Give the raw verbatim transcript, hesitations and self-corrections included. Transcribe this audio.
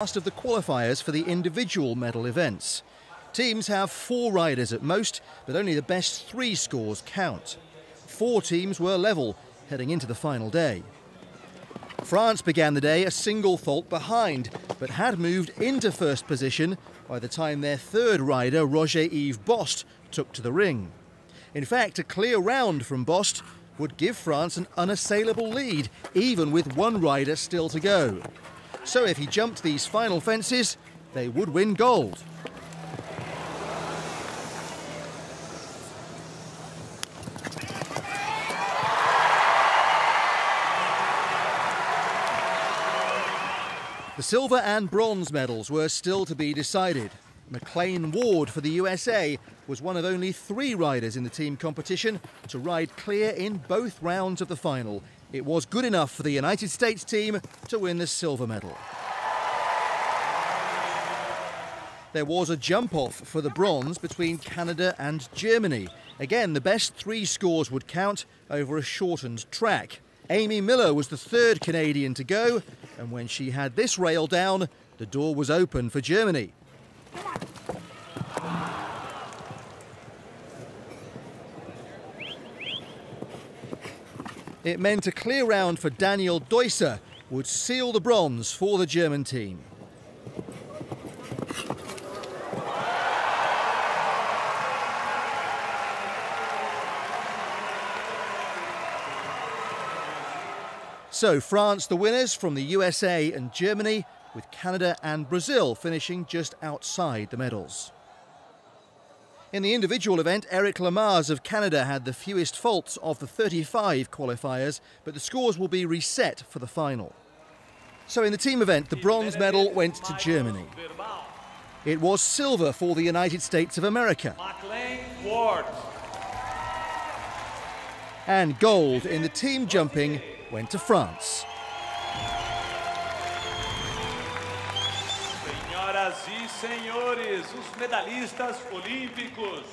Last of the qualifiers for the individual medal events. Teams have four riders at most, but only the best three scores count. Four teams were level heading into the final day. France began the day a single fault behind, but had moved into first position by the time their third rider, Roger-Yves Bost, took to the ring. In fact, a clear round from Bost would give France an unassailable lead, even with one rider still to go. So if he jumped these final fences, they would win gold. The silver and bronze medals were still to be decided. McLean Ward for the U S A was one of only three riders in the team competition to ride clear in both rounds of the final. It was good enough for the United States team to win the silver medal. There was a jump-off for the bronze between Canada and Germany. Again, the best three scores would count over a shortened track. Amy Miller was the third Canadian to go, and when she had this rail down, the door was open for Germany. It meant a clear round for Daniel Deusser would seal the bronze for the German team. So France the winners from the U S A and Germany, with Canada and Brazil finishing just outside the medals. In the individual event, Eric Lamaze of Canada had the fewest faults of the thirty-five qualifiers, but the scores will be reset for the final. So in the team event, the bronze medal went to Germany. It was silver for the United States of America. McLean Ward. And gold in the team jumping went to France. Senhoras e senhores, os medalhistas olímpicos.